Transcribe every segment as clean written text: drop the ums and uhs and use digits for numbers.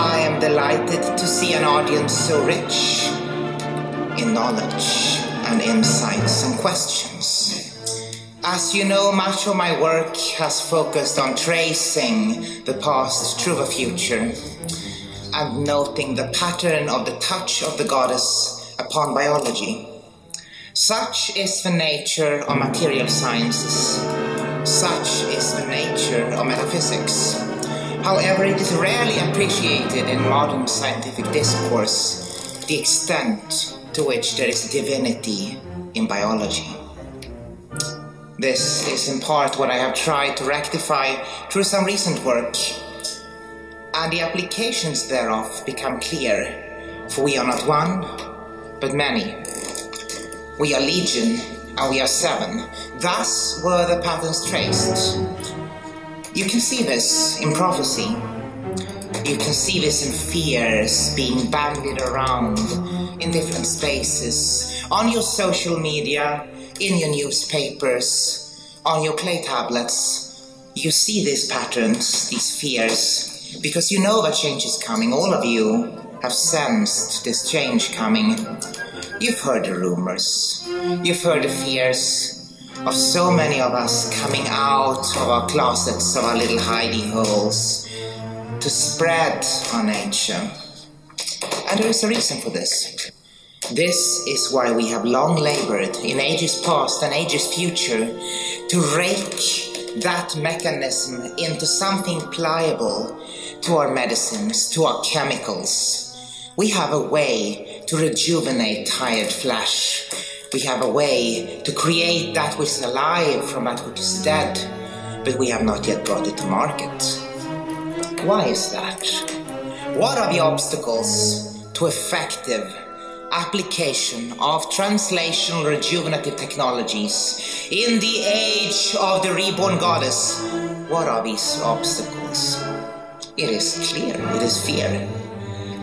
I am delighted to see an audience so rich in knowledge and insights and questions. As you know, much of my work has focused on tracing the past through the future and noting the pattern of the touch of the goddess upon biology. Such is the nature of material sciences. Such is the nature of metaphysics. However, it is rarely appreciated in modern scientific discourse the extent to which there is divinity in biology. This is in part what I have tried to rectify through some recent work, and the applications thereof become clear, for we are not one, but many. We are legion, and we are seven. Thus were the patterns traced. You can see this in prophecy. You can see this in fears being bandied around in different spaces, on your social media, in your newspapers, on your clay tablets. You see these patterns, these fears, because you know that change is coming. All of you have sensed this change coming. You've heard the rumors. You've heard the fears of so many of us coming out of our closets, of our little hiding holes, to spread our nature. And there is a reason for this. This is why we have long labored in ages past and ages future to rake that mechanism into something pliable to our medicines, to our chemicals. We have a way to rejuvenate tired flesh. We have a way to create that which is alive from that which is dead, but we have not yet brought it to market. Why is that? What are the obstacles to effective application of translational rejuvenative technologies in the age of the reborn goddess? What are these obstacles? It is clear, it is fear.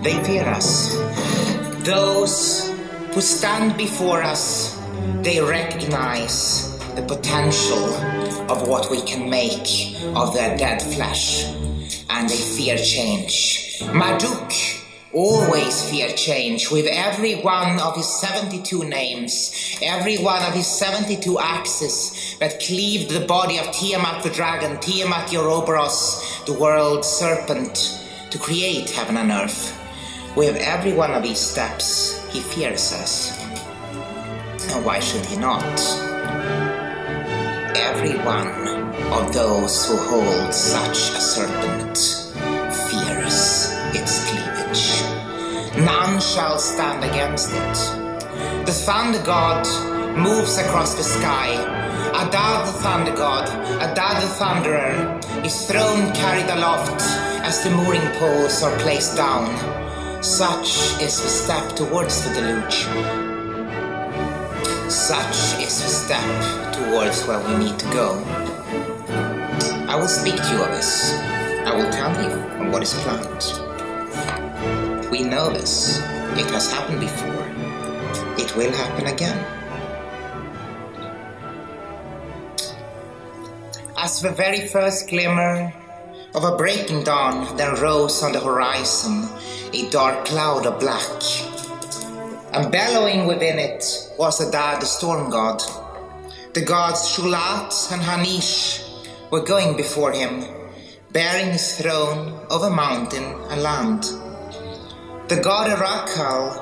They fear us. Those who stand before us, they recognize the potential of what we can make of their dead flesh, and they fear change. Marduk always fear change with every one of his 72 names, every one of his 72 axes that cleaved the body of Tiamat the dragon, Tiamat Ouroboros, the world serpent, to create heaven and earth. With every one of these steps, he fears us. And why should he not? Every one of those who hold such a serpent fears its cleavage. None shall stand against it. The thunder god moves across the sky. Adad the thunder god, Adad the thunderer, his throne carried aloft as the mooring poles are placed down. Such is the step towards the deluge. Such is the step towards where we need to go. I will speak to you of this. I will tell you of what is planned. We know this. It has happened before. It will happen again. As the very first glimmer of a breaking dawn then rose on the horizon, a dark cloud of black, and bellowing within it was Adad, the storm god. The gods Shulat and Hanish were going before him, bearing his throne over mountain and land. The god Arakal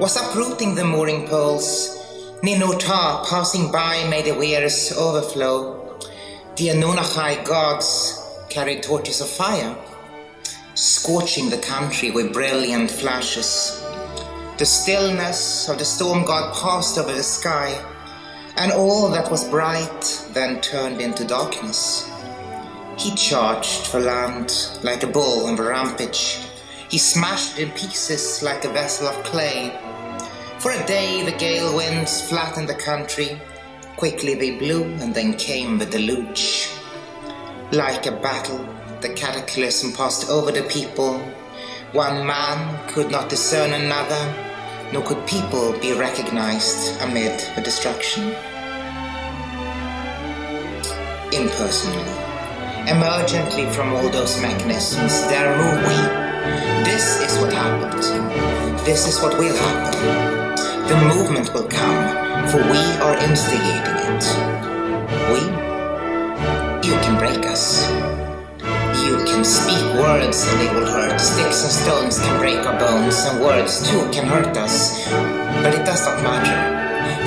was uprooting the mooring poles. Ninurta, passing by, made the weirs overflow. The Anunnaki gods carried torches of fire, scorching the country with brilliant flashes. The stillness of the storm god passed over the sky, and all that was bright then turned into darkness. He charged for land like a bull on the rampage. He smashed it in pieces like a vessel of clay. For a day the gale winds flattened the country. Quickly they blew, and then came the deluge. Like a battle, the cataclysm passed over the people. One man could not discern another, nor could people be recognized amid the destruction. Impersonally, emergently from all those mechanisms, there move we. This this is what will happen. The movement will come, for we are instigating it. You can break us. You can speak words and they will hurt. Sticks and stones can break our bones, and words too can hurt us. But it does not matter,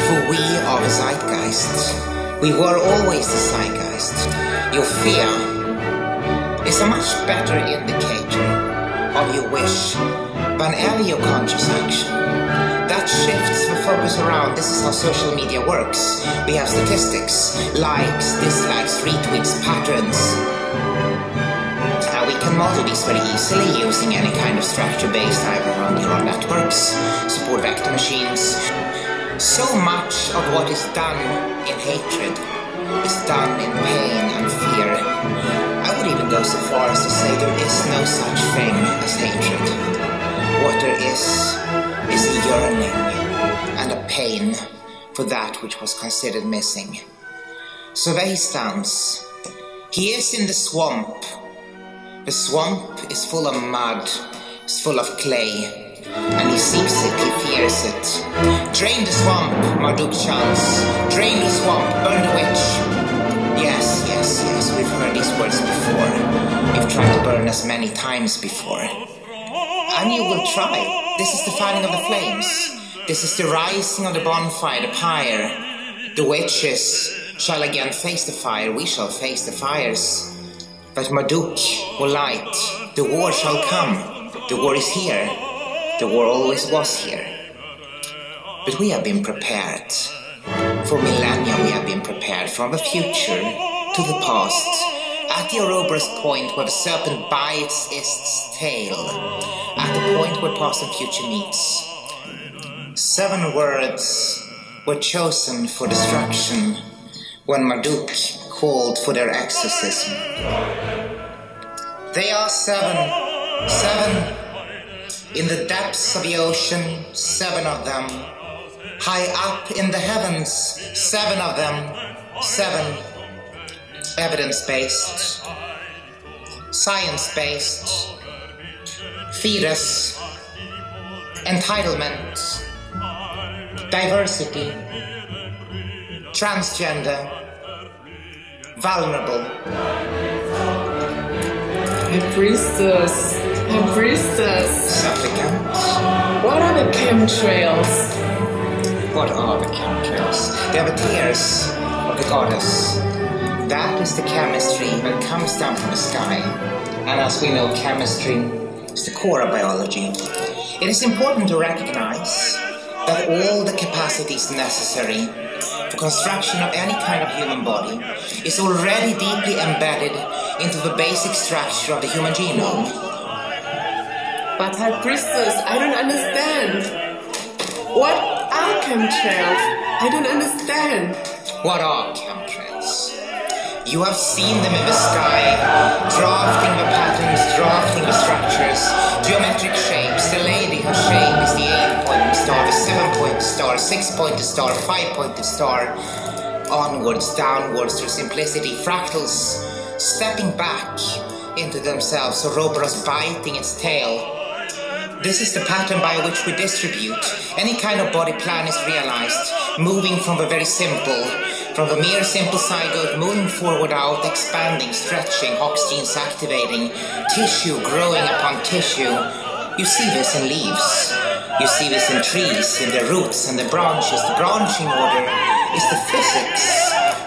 for we are the zeitgeist. We were always the zeitgeist. Your fear is a much better indicator of your wish than any your conscious action. That shifts the focus around. This is how social media works. We have statistics, likes, dislikes, retweets, patterns. We can model these very easily using any kind of structure-based hybrid neural networks, support vector machines. So much of what is done in hatred is done in pain and fear. I would even go so far as to say there is no such thing as hatred. What there is a yearning and a pain for that which was considered missing. So there he stands. He is in the swamp. The swamp is full of mud, it's full of clay, and he sees it, he fears it. Drain the swamp, Marduk chants. Drain the swamp, burn the witch. Yes, yes, yes, we've heard these words before. We've tried to burn us many times before. And you will try. This is the fanning of the flames. This is the rising of the bonfire, the pyre. The witches shall again face the fire, we shall face the fires. But Marduk will light. The war shall come. The war is here. The war always was here. But we have been prepared. For millennia we have been prepared, from the future to the past. At the Ouroboros point where the serpent bites its tail. At the point where past and future meets. 7 words were chosen for destruction when Marduk called for their exorcism. They are 7, 7. In the depths of the ocean, 7 of them. High up in the heavens, 7 of them. 7. Evidence-based. Science-based. Fetus. Entitlement. Diversity. Transgender. Vulnerable. A priestess. Supplicant. What are the chemtrails? What are the chemtrails? They are the tears of the goddess. That is the chemistry that comes down from the sky. And as we know, chemistry is the core of biology. It is important to recognize that all the capacities necessary for construction of any kind of human body is already deeply embedded into the basic structure of the human genome. But High Priestess, I don't understand. What are chemtrails? I don't understand. What are chemtrails? You have seen them in the sky, drafting the patterns, drafting the structures, geometric shapes. The lady whose shape is the 8-pointed star, the 7-pointed star, 6-pointed star, 5-pointed star. Onwards, downwards, through simplicity, fractals stepping back into themselves, Ouroboros biting its tail. This is the pattern by which we distribute. Any kind of body plan is realized, moving from the very simple, from the mere simple zygote, moving forward out, expanding, stretching, Hox genes activating, tissue growing upon tissue. You see this in leaves. You see this in trees, in the roots and the branches. The branching order is the physics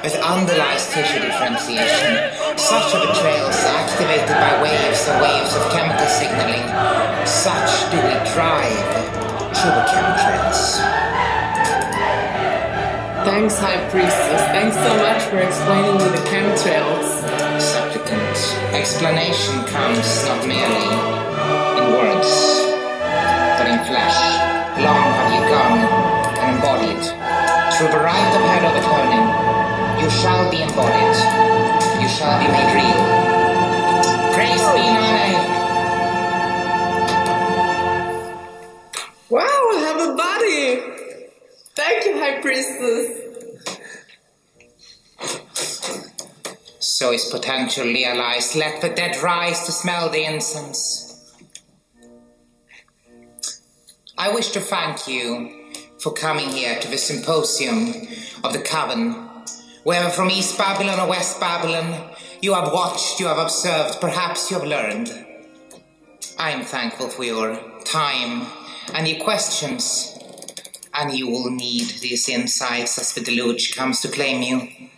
that underlies tissue differentiation. Such are the trails activated by waves and waves of chemical signaling. Such do we drive through the chemtrails. Thanks, High Priestess. Thanks so much for explaining me the chemtrails. Supplicant. Explanation comes not merely in words, but in flesh. Long have you gone and embodied. Through the rite of head of the turning, you shall be embodied. You shall be made real. Praise be Nane! Wow, I have a body! Thank you, High Priestess. So is potential realized. Let the dead rise to smell the incense. I wish to thank you for coming here to the symposium of the Coven, whether from East Babylon or West Babylon, you have watched, you have observed, perhaps you have learned. I am thankful for your time and your questions, and you will need these insights as the deluge comes to claim you.